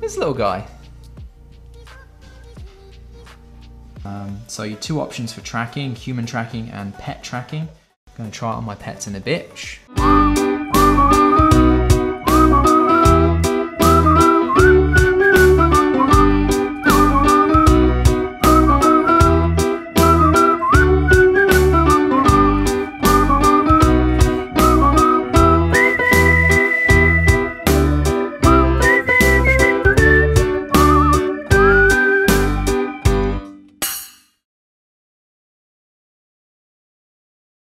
This little guy. So your two options for tracking, human tracking and pet tracking. I'm gonna try it on my pets in a bit.